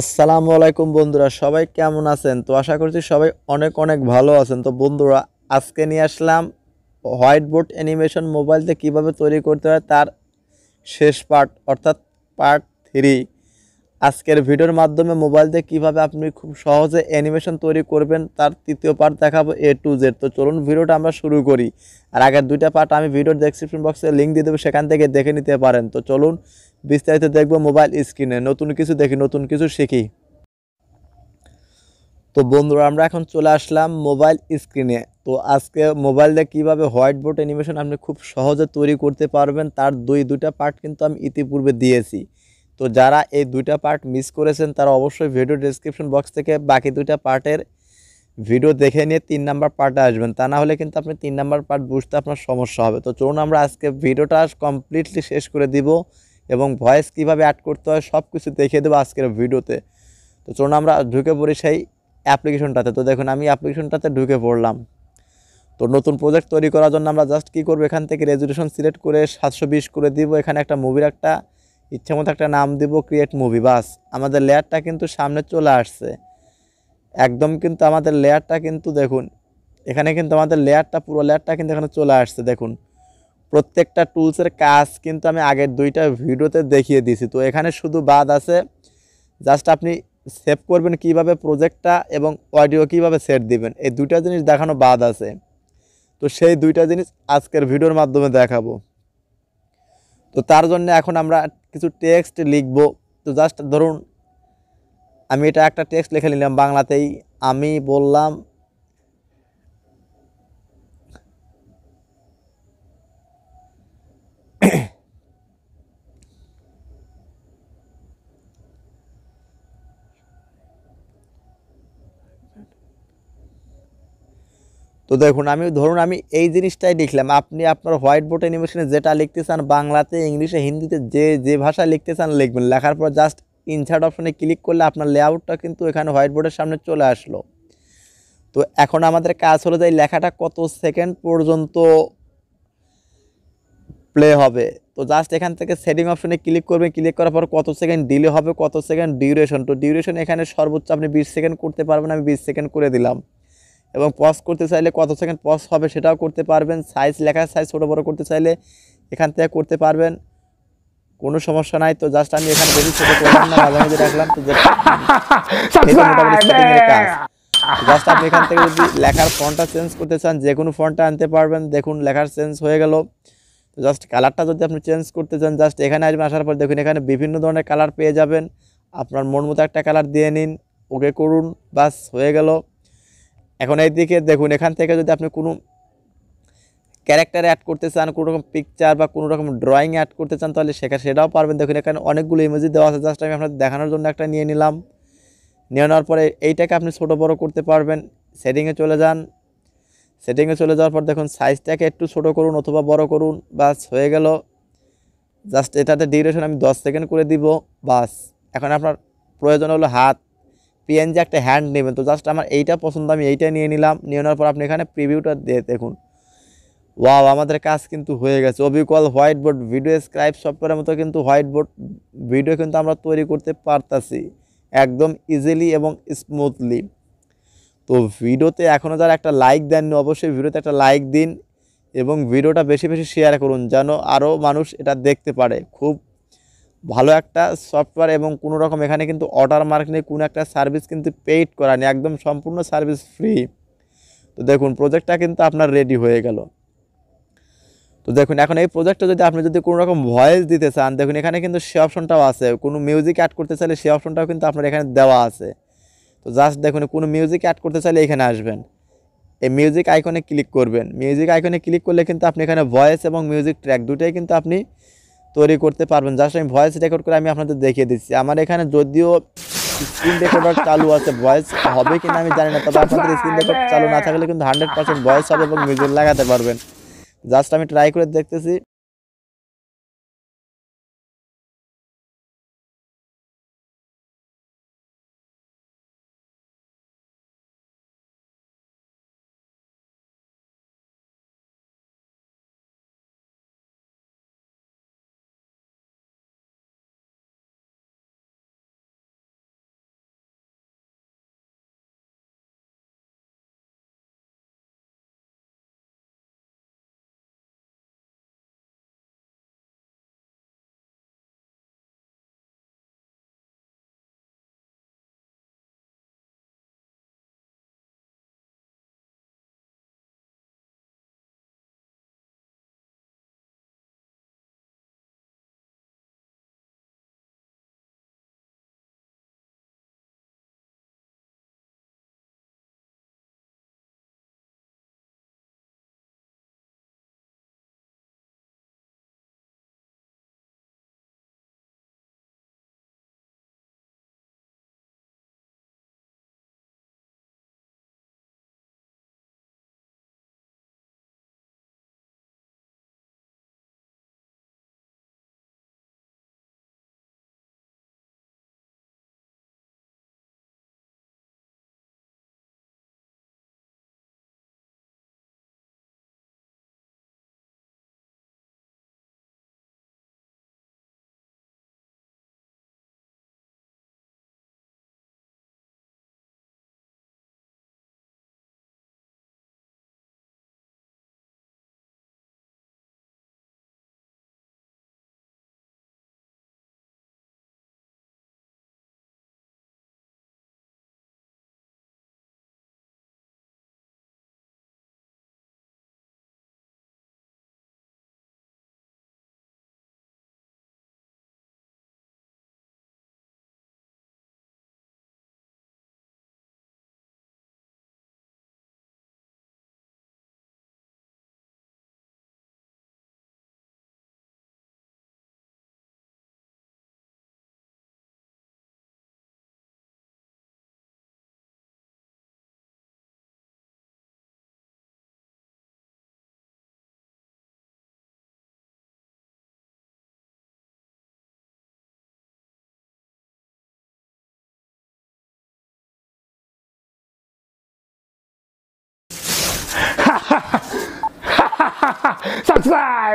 আসসালামু আলাইকুম বন্ধুরা, সবাই কেমন আছেন? তো আশা করছি সবাই অনেক অনেক ভালো আছেন। তো বন্ধুরা, আজকে নিয়ে আসলাম হোয়াইট বোর্ড অ্যানিমেশন মোবাইলতে কিভাবে তৈরি করতে হয় তার শেষ পার্ট, অর্থাৎ পার্ট 3। আজকের ভিডিওর মাধ্যমে মোবাইলতে কিভাবে আপনি খুব সহজে অ্যানিমেশন তৈরি করবেন তার তৃতীয় পার্ট দেখাবো A to Z। তো চলুন ভিডিওটা আমরা শুরু করি। আর আগের দুইটা পার্ট আমি ভিডিওর ডেসক্রিপশন বক্সে লিঙ্ক দিয়ে দেবো, সেখান থেকে দেখে নিতে পারেন। তো চলুন বিস্তারিত দেখব মোবাইল স্ক্রিনে, নতুন কিছু দেখি, নতুন কিছু শিখি। তো বন্ধুরা, আমরা এখন চলে আসলাম মোবাইল স্ক্রিনে। তো আজকে মোবাইলটা কীভাবে হোয়াইট বোর্ড অ্যানিমেশন আপনি খুব সহজে তৈরি করতে পারবেন তার দুইটা পার্ট কিন্তু আমি ইতিপূর্বে দিয়েছি। তো যারা এই দুইটা পার্ট মিস করেছেন তারা অবশ্যই ভিডিও ডেসক্রিপশন বক্স থেকে বাকি দুইটা পার্টের ভিডিও দেখে নিয়ে 3 নম্বর পার্টে আসবেন, তা না হলে কিন্তু আপনি 3 নম্বর পার্ট বুঝতে আপনার সমস্যা হবে। তো চলুন আমরা আজকে ভিডিওটা কমপ্লিটলি শেষ করে দিব এবং ভয়েস কীভাবে অ্যাড করতে হয় সব কিছু দেখিয়ে দেবো আজকের ভিডিওতে। তো চলুন আমরা ঢুকে পড়ি সেই অ্যাপ্লিকেশনটাতে। তো দেখুন, আমি অ্যাপ্লিকেশনটাতে ঢুকে পড়লাম। তো নতুন প্রজেক্ট তৈরি করার জন্য আমরা জাস্ট কী করবো, এখান থেকে রেজুলেশন সিলেক্ট করে 720 করে দিব। এখানে একটা মুভির ইচ্ছামতো একটা নাম দেব, ক্রিয়েট মুভি। বাস, আমাদের লেয়ারটা কিন্তু সামনে চলে আসছে একদম। কিন্তু আমাদের লেয়ারটা কিন্তু দেখুন, এখানে কিন্তু আমাদের লেয়ারটা, পুরো লেয়ারটা কিন্তু এখানে চলে আসছে। দেখুন, প্রত্যেকটা টুলসের কাজ কিন্তু আমি আগের দুইটা ভিডিওতে দেখিয়ে দিয়েছি। তো এখানে শুধু বাদ আছে জাস্ট আপনি সেভ করবেন কিভাবে প্রজেক্টটা এবং অডিও কিভাবে সেট দিবেন, এই দুইটা জিনিস দেখানো বাদ আছে। তো সেই দুইটা জিনিস আজকের ভিডিওর মাধ্যমে দেখাবো। তো তার জন্য এখন আমরা কিছু টেক্সট লিখব। তো জাস্ট ধরুন আমি এটা একটা টেক্সট লিখে নিলাম বাংলাতেই। আমি বললাম তো দেখুন, ধরুন আমি এই জিনিসটাই লিখলাম। আপনি আপনার হোয়াইট বোর্ড অ্যানিমেশনে যেটা লিখতে চান, বাংলাতে, ইংলিশে, হিন্দিতে, যে ভাষা লিখতে চান লিখবেন। লেখার পর জাস্ট ইনসার্ট অপশনে ক্লিক করলে আপনার লেআউটটা কিন্তু এখানে হোয়াইট বোর্ডের সামনে চলে আসলো। তো এখন আমাদের কাজ হলো যে এই লেখাটা কত সেকেন্ড পর্যন্ত প্লে হবে। তো জাস্ট এখান থেকে সেটিং অপশনে ক্লিক করবেন, ক্লিক করার পর কত সেকেন্ড ডিলে হবে, কত সেকেন্ড ডিউরেশন। তো ডিউরেশন এখানে সর্বোচ্চ আপনি 20 সেকেন্ড করতে পারবেন, আমি 20 সেকেন্ড করে দিলাম। এবং পজ করতে চাইলে কত সেকেন্ড পজ হবে সেটাও করতে পারবেন। সাইজ, লেখার সাইজ ছোটো বড়ো করতে চাইলে এখান থেকে করতে পারবেন, কোনো সমস্যা নাই। তো জাস্ট আমি এখানে বেশি ছোটো করলাম না, মাঝামাঝি রাখলাম। তো জাস্ট আপনি এখান থেকে যদি লেখার ফন্টটা চেঞ্জ করতে চান, যে কোনো ফন্টটা আনতে পারবেন। দেখুন, লেখার চেঞ্জ হয়ে গেল। তো জাস্ট কালারটা যদি আপনি চেঞ্জ করতে চান, জাস্ট এখানে আসবেন। আসার পর দেখুন, এখানে বিভিন্ন ধরনের কালার পেয়ে যাবেন। আপনার মন মতো একটা কালার দিয়ে নিন, ওকে করুন, বাস হয়ে গেল। এখন এইদিকে দেখুন, এখান থেকে যদি আপনি কোনো ক্যারেক্টার অ্যাড করতে চান, কোনো রকম পিকচার বা কোনো রকম ড্রয়িং অ্যাড করতে চান, তাহলে সেটাও পারবেন। দেখুন, এখানে অনেকগুলো ইমেজ দেওয়া আছে। জাস্ট আমি আপনাদের দেখানোর জন্য একটা নিয়ে নিলাম। নিয়ে নেওয়ার পরে এইটাকে আপনি ছোটো বড়ো করতে পারবেন। সেটিংয়ে চলে যান। সেটিংয়ে চলে যাওয়ার পর দেখুন, সাইজটাকে একটু ছোটো করুন অথবা বড় করুন, বাস হয়ে গেল। জাস্ট এটাতে ডিউরেশন আমি 10 সেকেন্ড করে দিব, বাস। এখন আপনার প্রয়োজন হলো হাত, PNG একটা হ্যান্ড নেবেন। তো জাস্ট আমার এইটা পছন্দ, আমি এইটা নিয়ে নিলাম। নিয়ে নেওয়ার পর আপনি এখানে প্রিভিউটা দিয়ে দেখুন। ওয়াও, আমাদের কাজ কিন্তু হয়ে গেছে। অবিকল হোয়াইট বোর্ড ভিডিওস্ক্রাইব সফটওয়্যারের মতো কিন্তু হোয়াইট বোর্ড ভিডিও কিন্তু আমরা তৈরি করতে পারতাছি একদম ইজিলি এবং স্মুথলি। তো ভিডিওতে এখনও যারা একটা লাইক দেননি, অবশ্যই ভিডিওতে একটা লাইক দিন এবং ভিডিওটা বেশি বেশি শেয়ার করুন যেন আরও মানুষ এটা দেখতে পারে। খুব ভালো একটা সফটওয়্যার এবং কোনো রকম এখানে কিন্তু অর্ডার মার্ক নেই, কোনো একটা সার্ভিস কিন্তু পেইড করা নেই, একদম সম্পূর্ণ সার্ভিস ফ্রি। তো দেখুন, প্রজেক্টটা কিন্তু আপনার রেডি হয়ে গেল। তো দেখুন, এখন এই প্রজেক্টটা যদি আপনি কোনো রকম ভয়েস দিতে চান, দেখুন এখানে কিন্তু সে অপশনটাও আছে। কোনো মিউজিক অ্যাড করতে চাইলে সে অপশনটাও কিন্তু আপনার এখানে দেওয়া আছে। তো জাস্ট দেখুন, কোনো মিউজিক অ্যাড করতে চাইলে এখানে আসবেন, এই মিউজিক আইকনে ক্লিক করবেন। মিউজিক আইকনে ক্লিক করলে কিন্তু আপনি এখানে ভয়েস এবং মিউজিক ট্র্যাক দুটোই কিন্তু আপনি তৈরি করতে পারবেন। জাস্ট আমি ভয়েস রেকর্ড করে আমি আপনাদের দেখিয়ে দিচ্ছি। আমার এখানে যদিও স্ক্রিন রেকর্ডার চালু আছে, ভয়েস হবে কিনা আমি জানি না, তবে আপনাদের স্ক্রিন রেকর্ড চালু না থাকলে কিন্তু 100% ভয়েস হবে এবং মিউজিক লাগাতে পারবেন। জাস্ট আমি ট্রাই করে দেখতেছি। सब्सक्राइब।